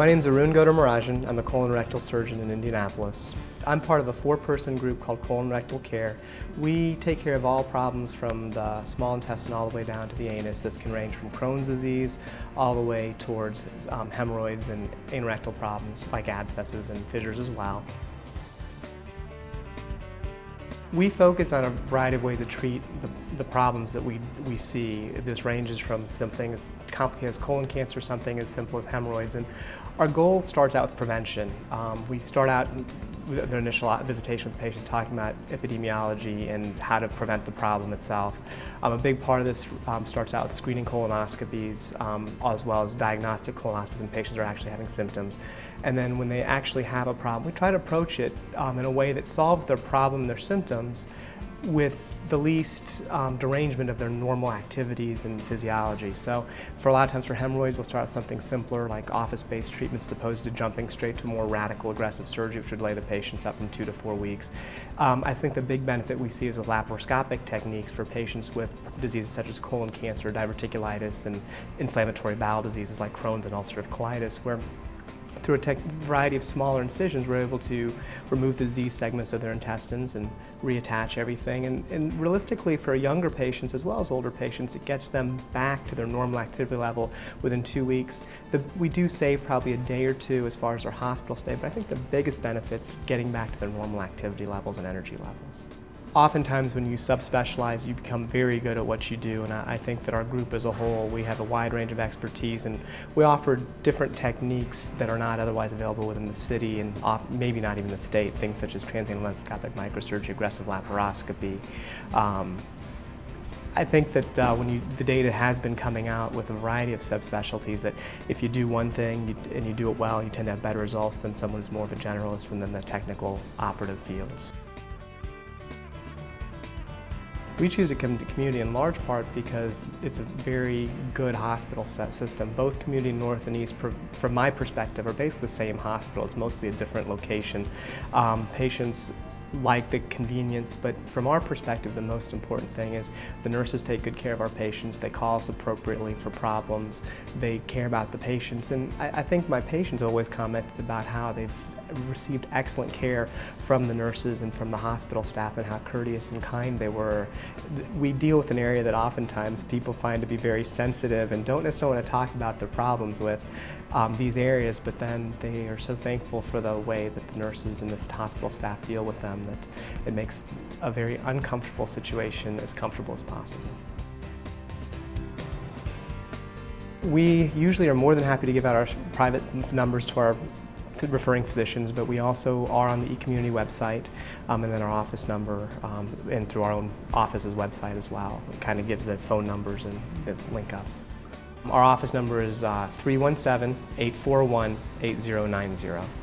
My name is Arun Gowdamarajan. I'm a colon rectal surgeon in Indianapolis. I'm part of a four-person group called Colon Rectal Care. We take care of all problems from the small intestine all the way down to the anus. This can range from Crohn's disease all the way towards hemorrhoids and anorectal problems like abscesses and fissures as well. We focus on a variety of ways to treat the problems that we see. This ranges from something as complicated as colon cancer, something as simple as hemorrhoids. And our goal starts out with prevention. We start out with their initial visitation with patients talking about epidemiology and how to prevent the problem itself. A big part of this starts out with screening colonoscopies as well as diagnostic colonoscopies when patients are actually having symptoms. And then when they actually have a problem, we try to approach it in a way that solves their problem, their symptoms, with the least derangement of their normal activities and physiology. So for a lot of times for hemorrhoids, we'll start with something simpler like office-based treatments as opposed to jumping straight to more radical aggressive surgery, which would delay the patients up from 2 to 4 weeks. I think the big benefit we see is with laparoscopic techniques for patients with diseases such as colon cancer, diverticulitis, and inflammatory bowel diseases like Crohn's and ulcerative colitis, where through a variety of smaller incisions, we're able to remove the disease segments of their intestines and reattach everything. And realistically, for younger patients as well as older patients, it gets them back to their normal activity level within 2 weeks. We do save probably a day or two as far as their hospital stay, but I think the biggest benefit's getting back to their normal activity levels and energy levels. Oftentimes when you subspecialize, you become very good at what you do, and I think that our group as a whole, we have a wide range of expertise, and we offer different techniques that are not otherwise available within the city and maybe not even the state, things such as transanal endoscopic microsurgery, aggressive laparoscopy. I think that the data has been coming out with a variety of subspecialties that if you do one thing and you do it well, you tend to have better results than someone who's more of a generalist within the technical operative fields. We choose to come to community in large part because it's a very good hospital system. Both community north and east, from my perspective, are basically the same hospital. It's mostly a different location. Patients like the convenience, but from our perspective, the most important thing is the nurses take good care of our patients. They call us appropriately for problems. They care about the patients, and I think my patients always commented about how they've received excellent care from the nurses and from the hospital staff and how courteous and kind they were. We deal with an area that oftentimes people find to be very sensitive and don't necessarily want to talk about their problems with these areas, but then they are so thankful for the way that the nurses and this hospital staff deal with them that it makes a very uncomfortable situation as comfortable as possible. We usually are more than happy to give out our private numbers to our referring physicians, but we also are on the eCommunity website and then our office number and through our own office's website as well. It kind of gives the phone numbers and the link-ups. Our office number is 317-841-8090.